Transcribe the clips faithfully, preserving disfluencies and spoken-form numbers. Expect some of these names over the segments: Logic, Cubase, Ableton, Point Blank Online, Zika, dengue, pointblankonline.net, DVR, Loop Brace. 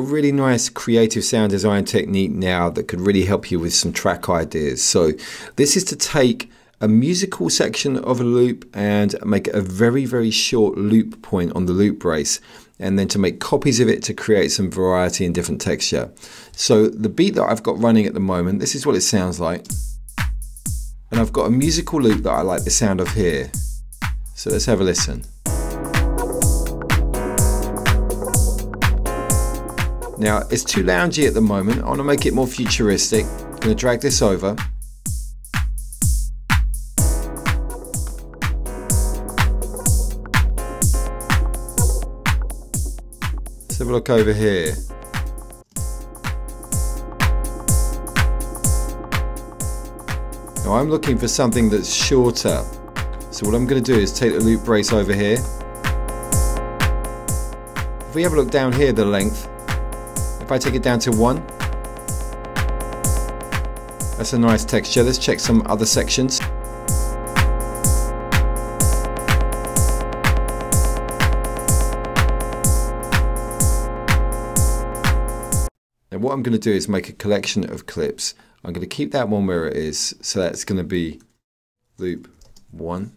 got a really nice creative sound design technique now that could really help you with some track ideas. So this is to take a musical section of a loop and make a very, very short loop point on the loop brace, and then to make copies of it to create some variety and different texture. So the beat that I've got running at the moment, this is what it sounds like. And I've got a musical loop that I like the sound of here. So let's have a listen. Now it's too loungy at the moment. I want to make it more futuristic. I'm going to drag this over. Let's have a look over here. Now I'm looking for something that's shorter. So what I'm going to do is take the loop brace over here. If we have a look down here, the length, if I take it down to one, that's a nice texture. Let's check some other sections. Now what I'm going to do is make a collection of clips. I'm going to keep that one where it is, so that's going to be loop one.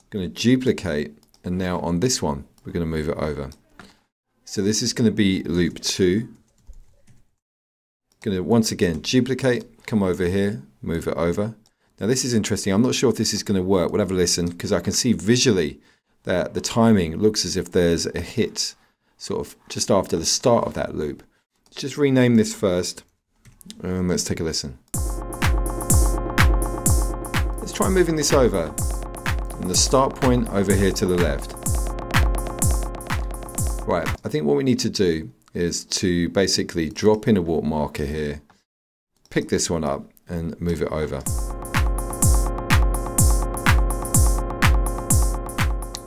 I'm going to duplicate, and now on this one we're going to move it over. So this is going to be loop two. I'm going to once again duplicate, come over here, move it over. Now this is interesting, I'm not sure if this is going to work. We'll have a listen, because I can see visually that the timing looks as if there's a hit sort of just after the start of that loop. Let's just rename this first. Um, let's take a listen. Let's try moving this over, and the start point over here to the left. Right, I think what we need to do is to basically drop in a warp marker here, pick this one up and move it over.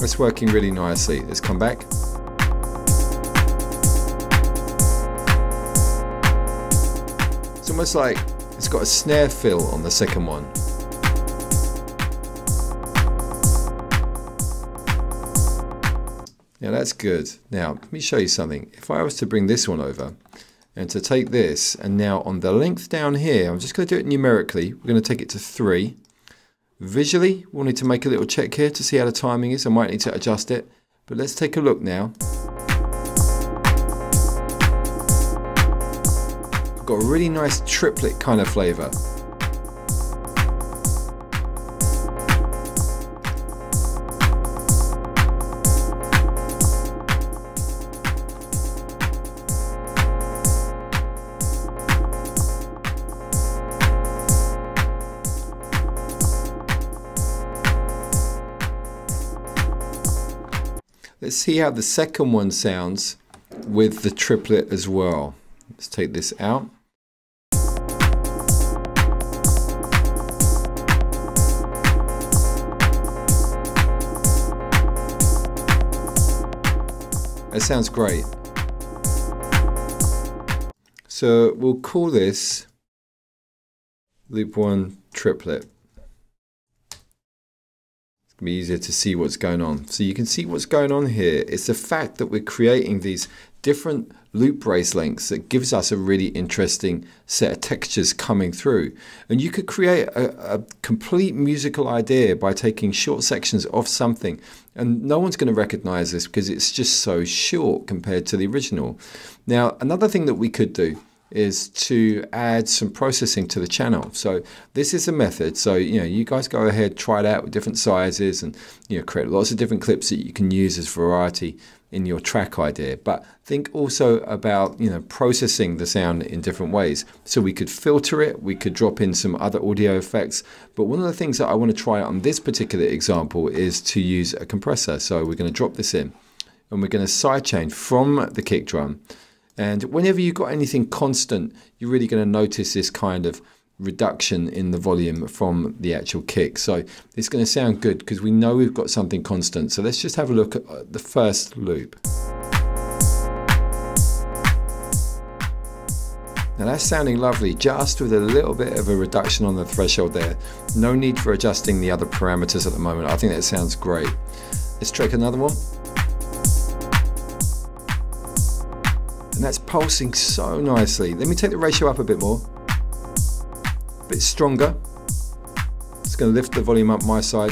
It's working really nicely. Let's come back. It's almost like it's got a snare fill on the second one. Now that's good. Now let me show you something. If I was to bring this one over and to take this, and now on the length down here, I'm just going to do it numerically. We're going to take it to three. Visually, we'll need to make a little check here to see how the timing is. I might need to adjust it, but let's take a look now. Got a really nice triplet kind of flavor. Let's see how the second one sounds with the triplet as well. Let's take this out. That sounds great. So we'll call this loop one triplet. It's gonna be easier to see what's going on. So you can see what's going on here. It's the fact that we're creating these different loop brace lengths that gives us a really interesting set of textures coming through. And you could create a, a complete musical idea by taking short sections of something, and no one's going to recognize this because it's just so short compared to the original. Now another thing that we could do is to add some processing to the channel. So this is a method, so you know, you guys go ahead, try it out with different sizes, and you know, create lots of different clips that you can use as variety in your track idea. But think also about, you know, processing the sound in different ways. So we could filter it, we could drop in some other audio effects, but one of the things that I want to try on this particular example is to use a compressor. So we're going to drop this in, and we're going to sidechain from the kick drum. And whenever you've got anything constant, you're really going to notice this kind of reduction in the volume from the actual kick. So it's going to sound good because we know we've got something constant. So let's just have a look at the first loop. Now that's sounding lovely, just with a little bit of a reduction on the threshold there. No need for adjusting the other parameters at the moment. I think that sounds great. Let's check another one. and that's pulsing so nicely. Let me take the ratio up a bit more, a bit stronger. It's going to lift the volume up my side.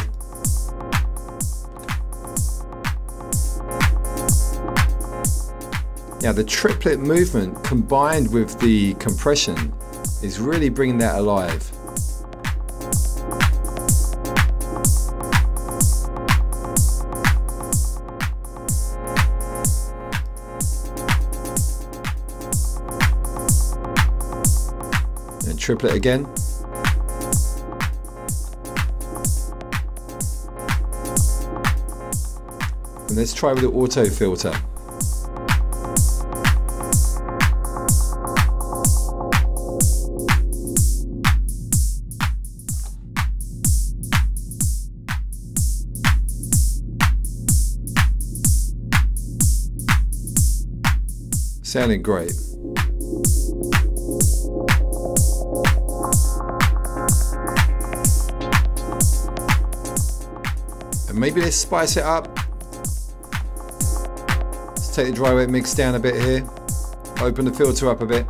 Now the triplet movement combined with the compression is really bringing that alive. And triplet again. And let's try with the auto filter. Sounding great. And maybe let's spice it up. Let's take the dry wet mix down a bit here. Open the filter up a bit.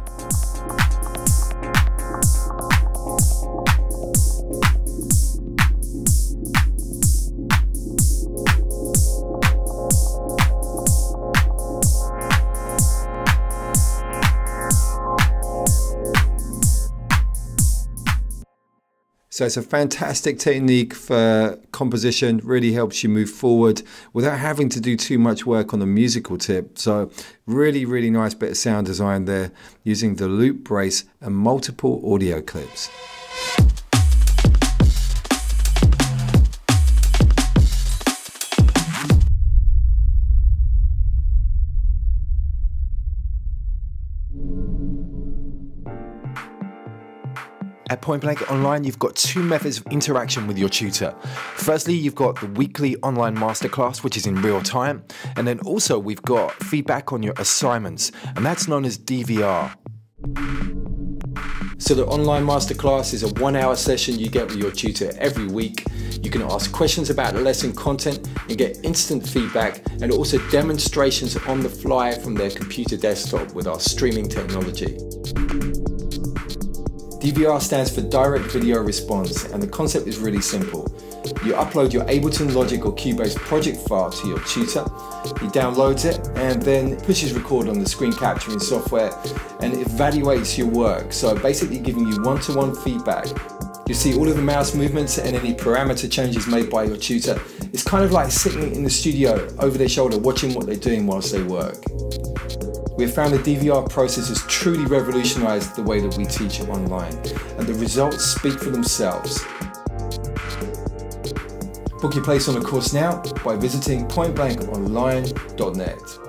So it's a fantastic technique for composition, really helps you move forward without having to do too much work on the musical tip. So really, really nice bit of sound design there using the Loop Brace and multiple audio clips. At Point Blank Online, you've got two methods of interaction with your tutor. Firstly, you've got the weekly online masterclass, which is in real time. And then also we've got feedback on your assignments, and that's known as D V R. So the online masterclass is a one hour session you get with your tutor every week. You can ask questions about lesson content and get instant feedback, and also demonstrations on the fly from their computer desktop with our streaming technology. D V R stands for Direct Video Response, and the concept is really simple. You upload your Ableton, Logic or Cubase project file to your tutor, he downloads it and then pushes record on the screen capturing software and evaluates your work, so basically giving you one-to-one feedback. You see all of the mouse movements and any parameter changes made by your tutor. It's kind of like sitting in the studio over their shoulder watching what they're doing whilst they work. We have found the D V R process has truly revolutionized the way that we teach online, and the results speak for themselves. Book your place on the course now by visiting point blank online dot net.